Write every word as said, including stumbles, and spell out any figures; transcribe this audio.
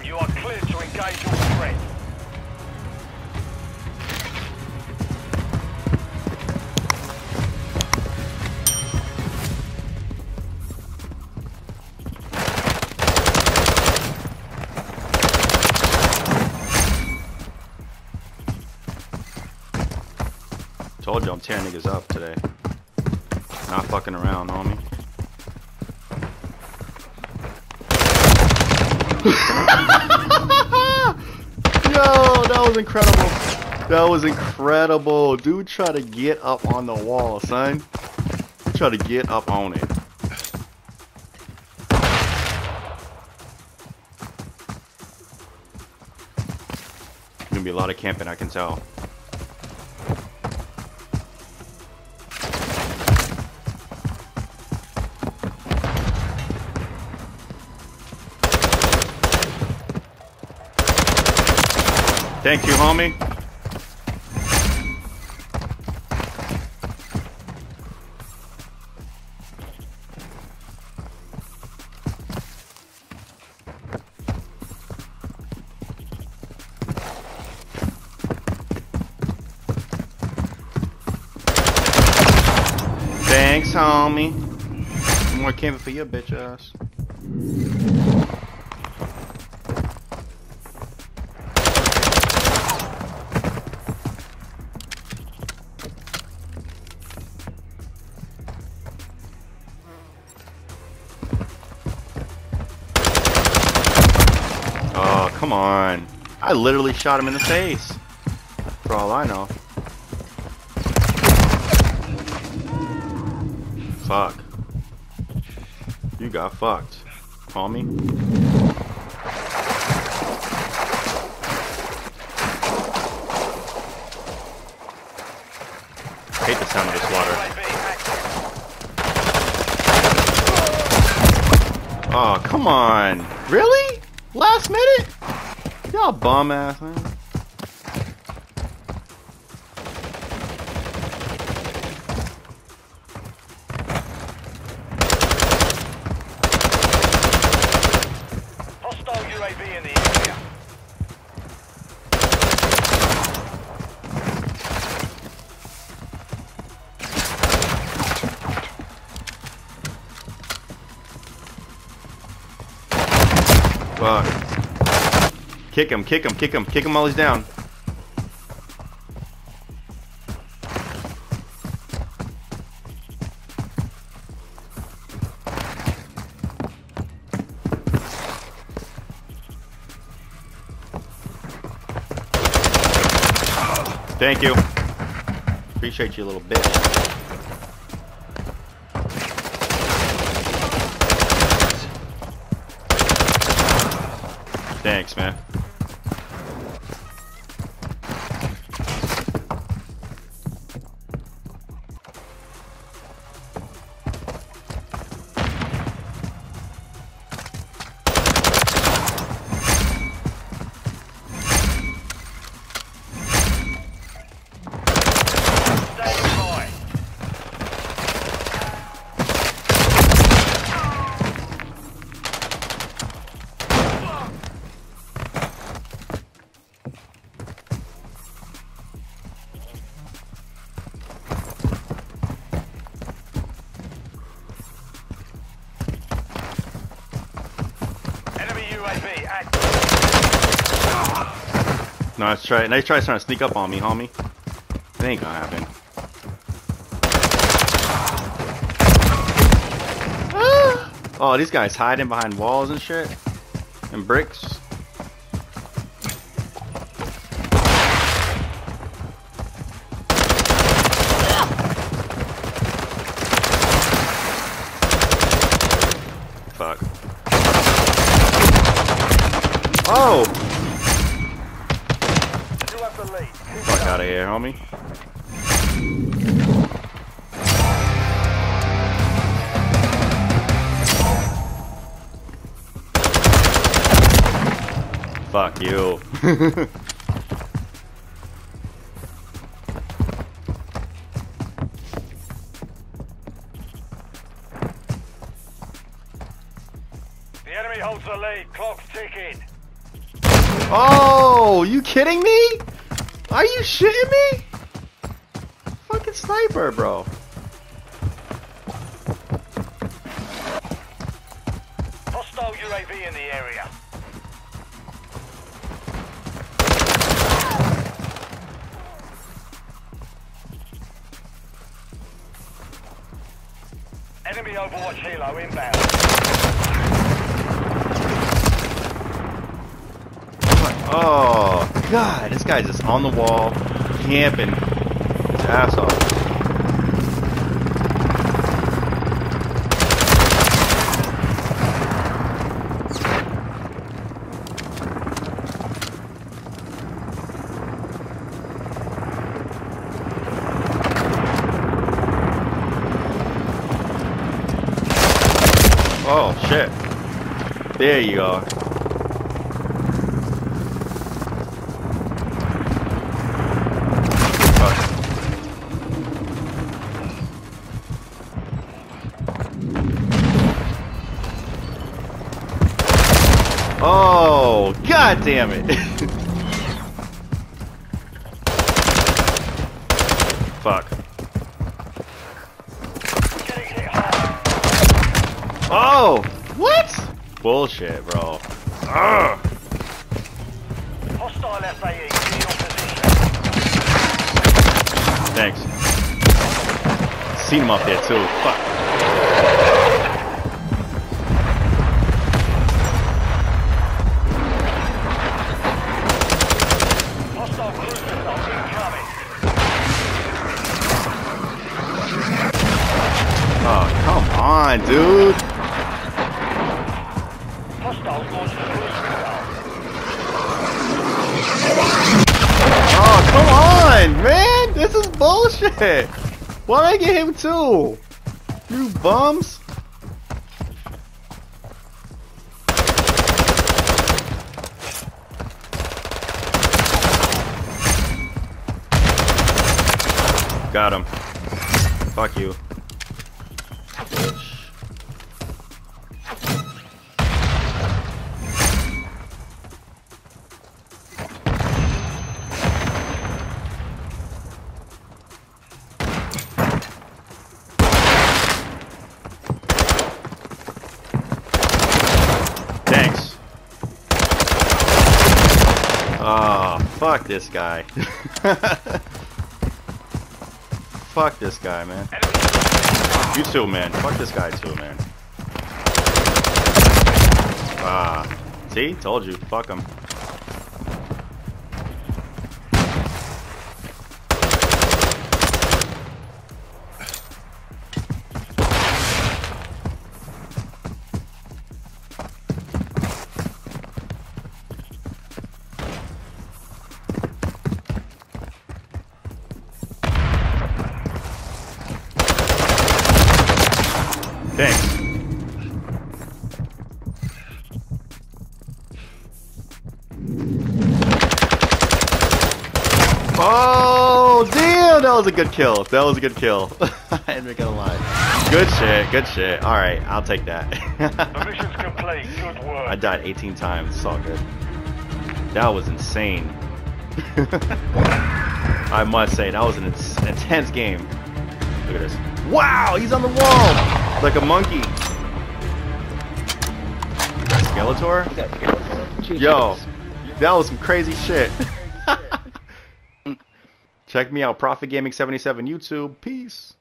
one, you are clear to engage your threat. Told you I'm tearing niggas up today. Not fucking around, homie. Yo, that was incredible. That was incredible. Dude, try to get up on the wall, son. Try to get up on it. There's gonna be a lot of camping, I can tell. Thank you, homie. Thanks, homie. More camping for your bitch ass. Come on. I literally shot him in the face. For all I know. Fuck. You got fucked, homie. I hate the sound of this water. Oh, come on. Really? Last minute? Y'all bum ass, man. Hostile U A V in the area. Fuck. Kick him, kick him, kick him, kick him while he's down. Thank you. Appreciate you, little bitch. Thanks, man. Nice try. Nice try trying to sneak up on me, homie. It ain't gonna happen. Ah! Oh, these guys hiding behind walls and shit. And bricks. Fuck. Oh! Fuck out of here, homie. Fuck you. The enemy holds the lead. Clock's ticking. Oh, you kidding me? Are you shitting me? Fucking sniper, bro. Hostile U A V in the area. Enemy overwatch helo inbound. Oh, God. This guy's just on the wall, camping his ass off. Oh shit. There you are. Oh, God damn it. Fuck. Oh! What? Bullshit, bro. Ugh. Hostile F A E in your position. Thanks. Seen him up there too. Fuck. Hostile cruisers are incoming. Oh, come on, dude. Man, this is bullshit. Why'd I get him too? You bums. Got him. Fuck you. Oh, fuck this guy. Fuck this guy, man. You too, man. Fuck this guy too, man. Ah, see? Told you. Fuck him. Thanks. Oh, damn! That was a good kill. That was a good kill. I didn't make it a lie. Good shit. Good shit. All right, I'll take that. The mission's complete. Good work. I died eighteen times. It's all good. That was insane. I must say, that was an intense game. Look at this. Wow, he's on the wall. Like a monkey. Skeletor? Yo, that was some crazy shit. Check me out, Prophet Gaming seventy-seven YouTube. Peace.